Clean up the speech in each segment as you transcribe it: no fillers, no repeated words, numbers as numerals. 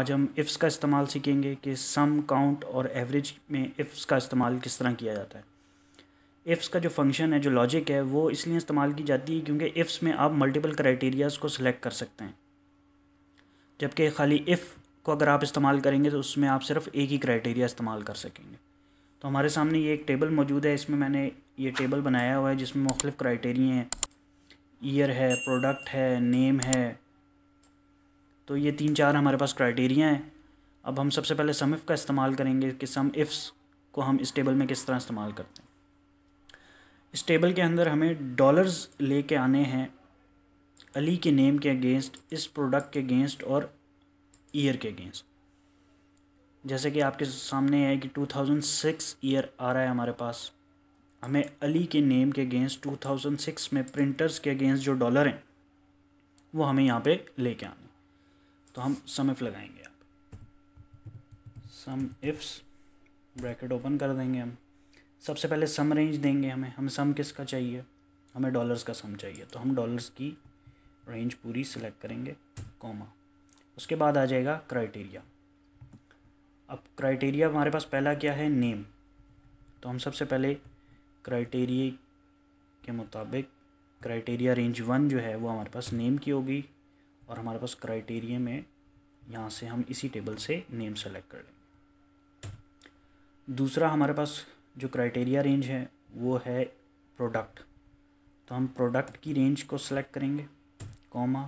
आज हम इफ़्स का इस्तेमाल सीखेंगे कि सम, काउंट और एवरेज में इफ़्स का इस्तेमाल किस तरह किया जाता है। इफ़्स का जो फंक्शन है, जो लॉजिक है, वो इसलिए इस्तेमाल की जाती है क्योंकि इफ़्स में आप मल्टीपल क्राइटेरियाज़ को सिलेक्ट कर सकते हैं, जबकि खाली इफ़ को अगर आप इस्तेमाल करेंगे तो उसमें आप सिर्फ एक ही क्राइटेरिया इस्तेमाल कर सकेंगे। तो हमारे सामने ये एक टेबल मौजूद है, इसमें मैंने ये टेबल बनाया हुआ है जिसमें मुख्तलिफ़ क्राइटेरिया हैं, ईयर है, प्रोडक्ट है, नेम है। तो ये तीन चार हमारे पास क्राइटेरिया हैं। अब हम सबसे पहले सम इफ़ का इस्तेमाल करेंगे कि सम इफ़्स को हम इस टेबल में किस तरह इस्तेमाल करते हैं। इस टेबल के अंदर हमें डॉलर्स लेके आने हैं अली के नेम के अगेंस्ट, इस प्रोडक्ट के अगेंस्ट और ईयर के अगेंस्ट। जैसे कि आपके सामने है कि 2006 ईयर आ रहा है हमारे पास। हमें अली के नेम के अगेंस्ट 2006 में प्रिंटर्स के अगेंस्ट जो डॉलर हैं वो हमें यहाँ पे लेके आने, तो हम सम इफ़ लगाएंगे। आप सम इफ़्स ब्रैकेट ओपन कर देंगे। हम सबसे पहले सम रेंज देंगे। हमें सम किसका चाहिए? हमें डॉलर्स का सम चाहिए, तो हम डॉलर्स की रेंज पूरी सिलेक्ट करेंगे, कॉमा। उसके बाद आ जाएगा क्राइटेरिया। अब क्राइटेरिया हमारे पास पहला क्या है? नेम। तो हम सबसे पहले क्राइटेरिया के मुताबिक क्राइटेरिया रेंज 1 जो है वो हमारे पास नेम की होगी, और हमारे पास क्राइटेरिया में यहाँ से हम इसी टेबल से नेम सेलेक्ट कर लेंगे। दूसरा हमारे पास जो क्राइटेरिया रेंज है वो है प्रोडक्ट, तो हम प्रोडक्ट की रेंज को सिलेक्ट करेंगे, कॉमा,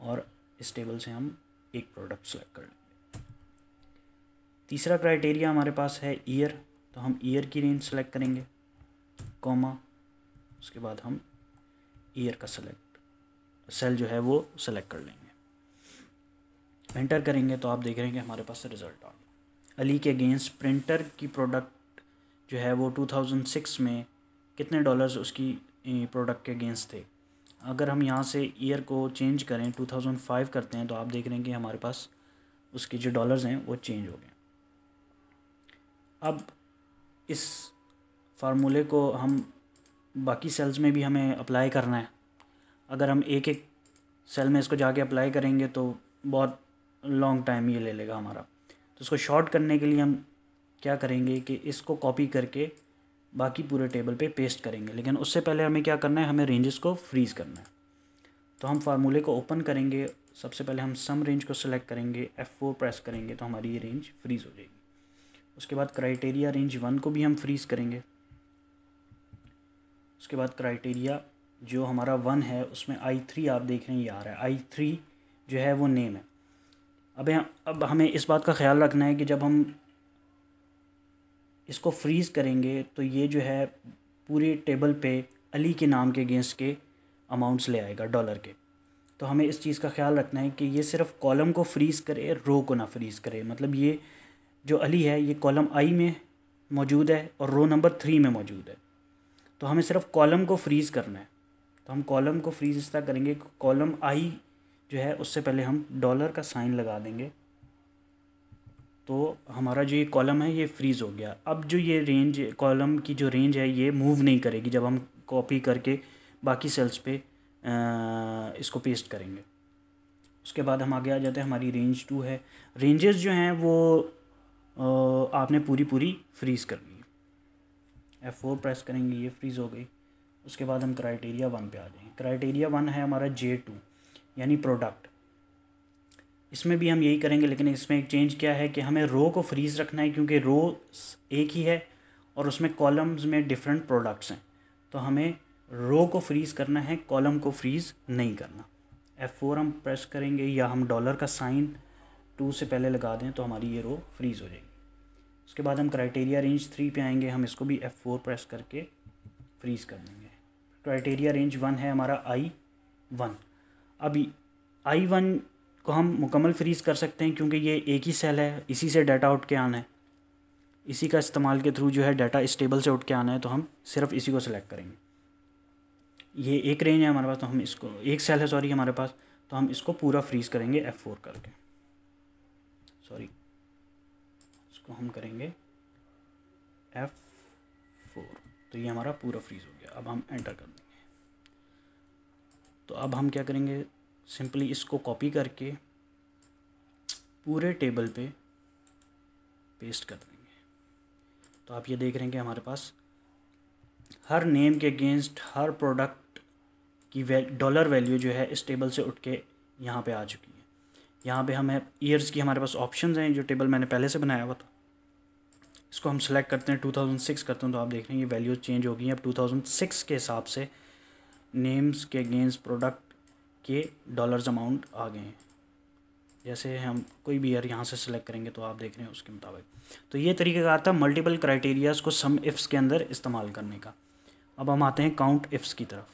और इस टेबल से हम एक प्रोडक्ट सेलेक्ट कर लेंगे। तीसरा क्राइटेरिया हमारे पास है ईयर, तो हम ईयर की रेंज सेलेक्ट करेंगे, कॉमा, उसके बाद हम ईयर का सेलेक्ट सेल जो है वो सेलेक्ट कर लेंगे। एंटर करेंगे तो आप देख रहे हैं कि हमारे पास रिजल्ट आ गया। अली के अगेंस्ट प्रिंटर की प्रोडक्ट जो है वो 2006 में कितने डॉलर्स उसकी प्रोडक्ट के अगेंस्ट थे। अगर हम यहाँ से ईयर को चेंज करें, 2005 करते हैं, तो आप देख रहे हैं कि हमारे पास उसके जो डॉलर्स हैं वो चेंज हो गए। अब इस फार्मूले को हम बाकी सेल्स में भी हमें अप्लाई करना है। अगर हम एक एक सेल में इसको जाके अप्लाई करेंगे तो बहुत लॉन्ग टाइम ये ले लेगा हमारा। तो इसको शॉर्ट करने के लिए हम क्या करेंगे कि इसको कॉपी करके बाकी पूरे टेबल पे पेस्ट करेंगे, लेकिन उससे पहले हमें क्या करना है, हमें रेंजेस को फ्रीज़ करना है। तो हम फार्मूले को ओपन करेंगे। सबसे पहले हम सम रेंज को सिलेक्ट करेंगे, F4 प्रेस करेंगे, तो हमारी ये रेंज फ्रीज़ हो जाएगी। उसके बाद क्राइटेरिया रेंज 1 को भी हम फ्रीज़ करेंगे। उसके बाद क्राइटेरिया जो हमारा 1 है उसमें I3 आप देख रहे हैं ये आ रहा है। I3 जो है वो नेम है। अब हमें इस बात का ख्याल रखना है कि जब हम इसको फ्रीज़ करेंगे तो ये जो है पूरे टेबल पे अली के नाम के अगेंस्ट के अमाउंट्स ले आएगा डॉलर के। तो हमें इस चीज़ का ख्याल रखना है कि ये सिर्फ कॉलम को फ्रीज़ करे, रो को ना फ्रीज़ करे। मतलब ये जो अली है ये कॉलम आई में मौजूद है और रो नंबर 3 में मौजूद है, तो हमें सिर्फ कॉलम को फ्रीज़ करना है। तो हम कॉलम को फ्रीज़ इस तरह करेंगे, कॉलम आई जो है उससे पहले हम डॉलर का साइन लगा देंगे, तो हमारा जो ये कॉलम है ये फ्रीज़ हो गया। अब जो ये रेंज, कॉलम की जो रेंज है ये मूव नहीं करेगी जब हम कॉपी करके बाकी सेल्स पे इसको पेस्ट करेंगे। उसके बाद हम आगे आ जाते हैं, हमारी रेंज 2 है। रेंजेस जो हैं वो आपने पूरी फ्रीज़ करनी है। F4 प्रेस करेंगे, ये फ्रीज़ हो गई। उसके बाद हम क्राइटेरिया 1 पे आ जाएंगे। क्राइटेरिया 1 है हमारा J2 यानी प्रोडक्ट। इसमें भी हम यही करेंगे, लेकिन इसमें एक चेंज क्या है कि हमें रो को फ्रीज़ रखना है क्योंकि रो एक ही है और उसमें कॉलम्स में डिफरेंट प्रोडक्ट्स हैं, तो हमें रो को फ्रीज़ करना है, कॉलम को फ्रीज़ नहीं करना। F4 हम प्रेस करेंगे या हम डॉलर का साइन 2 से पहले लगा दें तो हमारी ये रो फ्रीज़ हो जाएगी। उसके बाद हम क्राइटेरिया रेंज 3 पे आएंगे, हम इसको भी F4 प्रेस करके फ्रीज़ कर देंगे। क्राइटेरिया रेंज 1 है हमारा I1। अभी I1 को हम मुकम्मल फ्रीज़ कर सकते हैं क्योंकि ये एक ही सेल है, इसी से डाटा उठ के आना है, इसी का इस्तेमाल के थ्रू जो है डाटा इस टेबल से उठ के आना है, तो हम सिर्फ इसी को सिलेक्ट करेंगे। ये एक रेंज है हमारे पास, तो हम इसको एक सेल है हमारे पास, तो हम इसको पूरा फ्रीज़ करेंगे F4 करके। इसको हम करेंगे F4, तो ये हमारा पूरा फ्रीज़ हो गया। अब हम एंटर कर देंगे। तो अब हम क्या करेंगे, सिंपली इसको कॉपी करके पूरे टेबल पे पेस्ट कर देंगे। तो आप ये देख रहे हैं कि हमारे पास हर नेम के अगेंस्ट हर प्रोडक्ट की डॉलर वैल्यू जो है इस टेबल से उठ के यहाँ पे आ चुकी है। यहाँ पे हमें ईयर्स की हमारे पास ऑप्शंस हैं, जो टेबल मैंने पहले से बनाया हुआ था। इसको हम सेलेक्ट करते हैं, 2006 करते हैं, तो आप देख रहे हैं ये वैल्यूज चेंज हो गई हैं। अब 2006 के हिसाब से नेम्स के अगेंस्ट प्रोडक्ट के डॉलर्स अमाउंट आ गए हैं। जैसे हम कोई भी ईयर यहाँ से सिलेक्ट करेंगे तो आप देख रहे हैं उसके मुताबिक। तो ये तरीक़ाकार था मल्टीपल क्राइटेरियाज़ को सम इफ़्स के अंदर इस्तेमाल करने का। अब हम आते हैं काउंट इफ़्स की तरफ।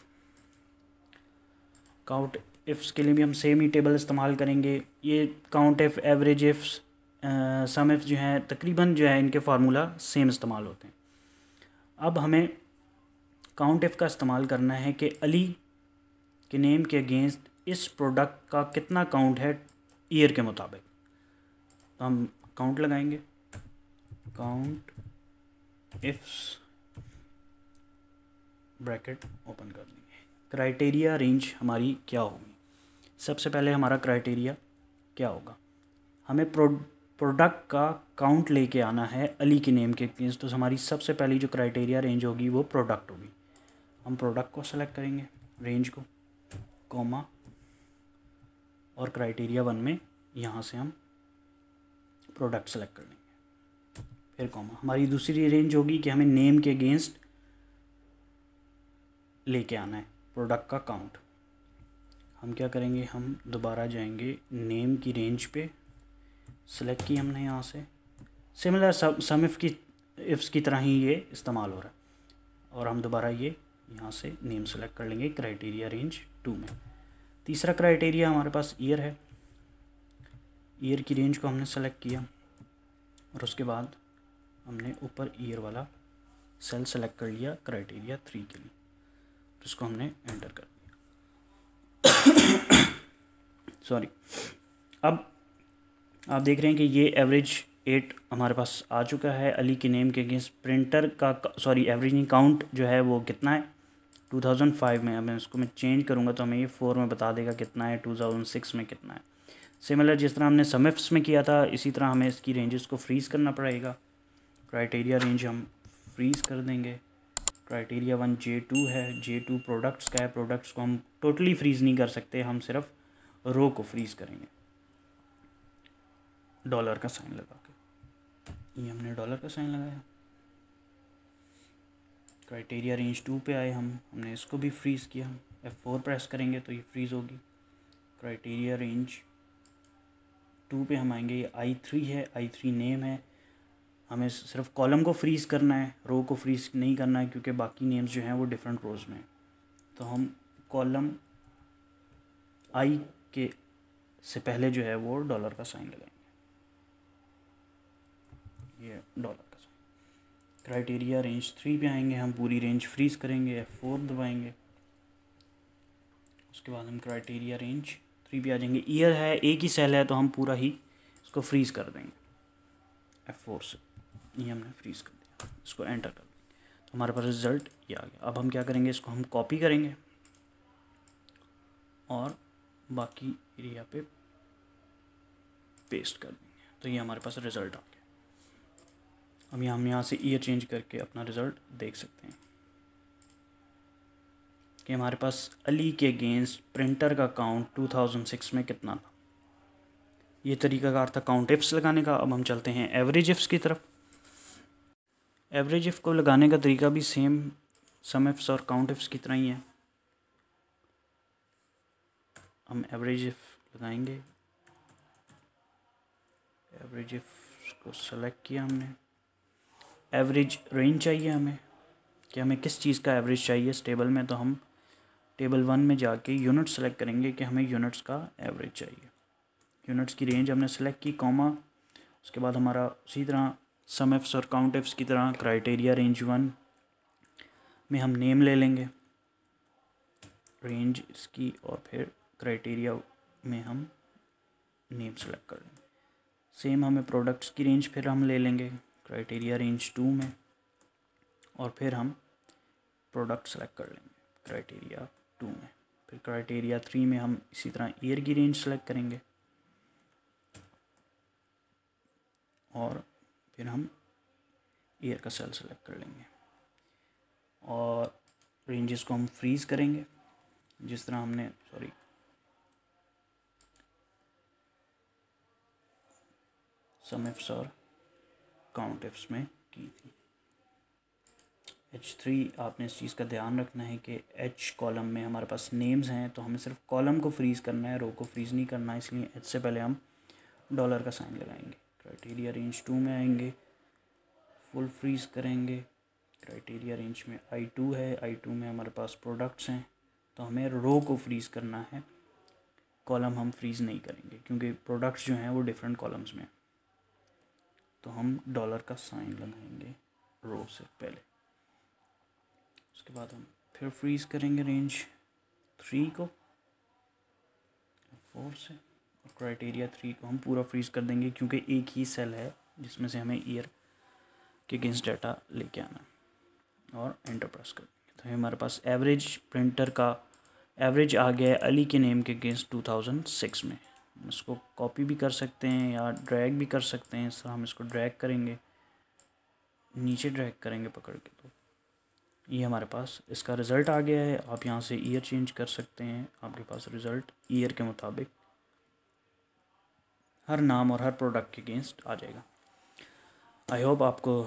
काउंट इफ़्स के लिए भी हम सेम ही टेबल इस्तेमाल करेंगे। ये count if, average ifs, sum ifs जो हैं तकरीबन जो है इनके फार्मूला सेम इस्तेमाल होते हैं। अब हमें काउंट इफ़ का इस्तेमाल करना है कि अली के नेम के अगेंस्ट इस प्रोडक्ट का कितना काउंट है ईयर के मुताबिक। तो हम काउंट लगाएंगे, काउंट इफ्स ब्रैकेट ओपन कर देंगे। क्राइटेरिया रेंज हमारी क्या होगी? सबसे पहले हमारा क्राइटेरिया क्या होगा? हमें प्रोडक्ट का काउंट लेके आना है अली के नेम के अगेंस्ट। तो हमारी सबसे पहली जो क्राइटेरिया रेंज होगी वो प्रोडक्ट होगी। हम प्रोडक्ट को सेलेक्ट करेंगे, रेंज को, कॉमा, और क्राइटेरिया वन में यहाँ से हम प्रोडक्ट सेलेक्ट कर लेंगे, फिर कॉमा। हमारी दूसरी रेंज होगी कि हमें नेम के अगेंस्ट लेके आना है प्रोडक्ट का काउंट। हम क्या करेंगे, हम दोबारा जाएंगे नेम की रेंज पे, सेलेक्ट की हमने यहाँ से। सिमिलर सम इफ की इफ्स की तरह ही ये इस्तेमाल हो रहा है। और हम दोबारा ये यहाँ से नेम सेलेक्ट कर लेंगे क्राइटेरिया रेंज टू में। तीसरा क्राइटेरिया हमारे पास ईयर है। ईयर की रेंज को हमने सेलेक्ट किया और उसके बाद हमने ऊपर ईयर वाला सेल सेलेक्ट कर लिया क्राइटेरिया थ्री के लिए। तो इसको हमने एंटर कर दिया। सॉरी। अब आप देख रहे हैं कि ये एवरेज 8 हमारे पास आ चुका है अली के नेम के अगेंस्ट। प्रिंटर का सॉरी एवरेज काउंट जो है वो कितना है 2005 में। अब इसको मैं चेंज करूँगा तो हमें ये 4 में बता देगा कितना है, 2006 में कितना है। सिमिलर जिस तरह हमने समिफ्स में किया था इसी तरह हमें इसकी रेंजेस को फ्रीज़ करना पड़ेगा। क्राइटेरिया रेंज हम फ्रीज़ कर देंगे। क्राइटेरिया वन J2 है, J2 प्रोडक्ट्स का है। प्रोडक्ट्स को हम टोटली फ्रीज़ नहीं कर सकते, हम सिर्फ रो को फ्रीज़ करेंगे डॉलर का साइन लगा के। ये हमने डॉलर का साइन लगाया। क्राइटेरिया रेंज 2 पे आए हम, हमने इसको भी फ्रीज़ किया। F4 प्रेस करेंगे तो ये फ्रीज़ होगी। क्राइटेरिया रेंज 2 पे हम आएंगे, ये I3 है, I3 नेम है। हमें सिर्फ कॉलम को फ्रीज़ करना है, रो को फ्रीज़ नहीं करना है क्योंकि बाकी नेम्स जो हैं वो डिफरेंट रोज में हैं। तो हम कॉलम I के से पहले जो है वो डॉलर का साइन लगाएंगे, ये डॉलर। क्राइटेरिया रेंज 3 पे आएंगे, हम पूरी रेंज फ्रीज़ करेंगे, F4 दबाएंगे। उसके बाद हम क्राइटेरिया रेंज 3 पे आ जाएंगे। ईयर है, एक ही सेल है, तो हम पूरा ही इसको फ्रीज़ कर देंगे F4 से। ये हमने फ्रीज़ कर दिया, इसको एंटर कर देंगे। तो हमारे पास रिज़ल्ट ये आ गया। अब हम क्या करेंगे, इसको हम कॉपी करेंगे और बाकी एरिया पे पेस्ट कर देंगे। तो ये हमारे पास रिज़ल्ट आ गया। अब हम यहाँ से ईयर चेंज करके अपना रिज़ल्ट देख सकते हैं कि हमारे पास अली के अगेंस्ट प्रिंटर का काउंट 2006 में कितना था। ये तरीकाकार था काउंट इफ्स लगाने का। अब हम चलते हैं एवरेज इफ्स की तरफ। एवरेज इफ को लगाने का तरीका भी सेम सम इफ्स और काउंट इफ्स की तरह ही है। हम एवरेज इफ लगाएंगे। एवरेज इफ को सेलेक्ट किया हमने। एवरेज रेंज चाहिए हमें कि हमें किस चीज़ का एवरेज चाहिए इस टेबल में। तो हम टेबल वन में जाके यूनिट सेलेक्ट करेंगे कि हमें यूनिट्स का एवरेज चाहिए। यूनिट्स की रेंज हमने सेलेक्ट की, कॉमा। उसके बाद हमारा उसी तरह सम इफ्स और काउंट इफ्स की तरह क्राइटेरिया रेंज 1 में हम नेम ले लेंगे रेंज इसकी, और फिर क्राइटेरिया में हम नेम सेलेक्ट कर लेंगे। सेम हमें प्रोडक्ट्स की रेंज फिर हम ले लेंगे क्राइटेरिया रेंज 2 में, और फिर हम प्रोडक्ट सेलेक्ट कर लेंगे क्राइटेरिया 2 में। फिर क्राइटेरिया 3 में हम इसी तरह ईयर की रेंज सेलेक्ट करेंगे। और फिर हम ईयर का सेल सेलेक्ट कर लेंगे और रेंजेस को हम फ्रीज़ करेंगे जिस तरह हमने SUMIFS और COUNTIFS में की थी। H3 आपने इस चीज़ का ध्यान रखना है कि H कॉलम में हमारे पास नेम्स हैं तो हमें सिर्फ कॉलम को फ्रीज़ करना है, रो को फ्रीज़ नहीं करना है, इसलिए H से पहले हम डॉलर का साइन लगाएंगे। क्राइटेरिया रेंज 2 में आएंगे, फुल फ्रीज़ करेंगे। क्राइटेरिया रेंज में I2 है, I2 में हमारे पास प्रोडक्ट्स हैं तो हमें रो को फ्रीज़ करना है, कॉलम हम फ्रीज़ नहीं करेंगे क्योंकि प्रोडक्ट्स जो हैं वो डिफरेंट कॉलम्स में, तो हम डॉलर का साइन लगाएंगे रो से पहले। उसके बाद हम फिर फ्रीज़ करेंगे रेंज 3 को 4 से और क्राइटेरिया 3 को हम पूरा फ्रीज़ कर देंगे क्योंकि एक ही सेल है जिसमें से हमें ईयर के अगेंस्ट डाटा लेके आना और एंटर प्रेस कर देंगे। तो हमारे पास एवरेज प्रिंटर का एवरेज आ गया है अली के नेम के अगेंस्ट 2006 में। हम इसको कॉपी भी कर सकते हैं या ड्रैग भी कर सकते हैं। सर हम इसको ड्रैग करेंगे, नीचे ड्रैग करेंगे पकड़ के, तो ये हमारे पास इसका रिज़ल्ट आ गया है। आप यहाँ से ईयर चेंज कर सकते हैं, आपके पास रिज़ल्ट ईयर के मुताबिक हर नाम और हर प्रोडक्ट के अगेंस्ट आ जाएगा। आई होप आपको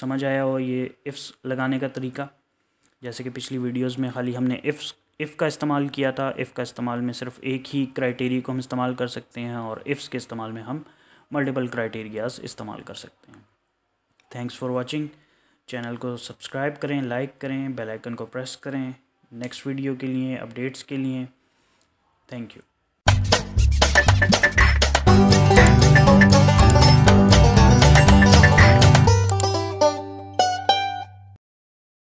समझ आया हो ये इफ़्स लगाने का तरीका। जैसे कि पिछली वीडियोस में खाली हमने इफ़ का इस्तेमाल किया था, इफ़ का इस्तेमाल में सिर्फ एक ही क्राइटेरिया को हम इस्तेमाल कर सकते हैं और इफ़्स के इस्तेमाल में हम मल्टीपल क्राइटेरियाज़ इस्तेमाल कर सकते हैं। Thanks for watching. चैनल को सब्सक्राइब करें, लाइक करें, बेल आइकन को प्रेस करें नेक्स्ट वीडियो के लिए, अपडेट्स के लिए। Thank you.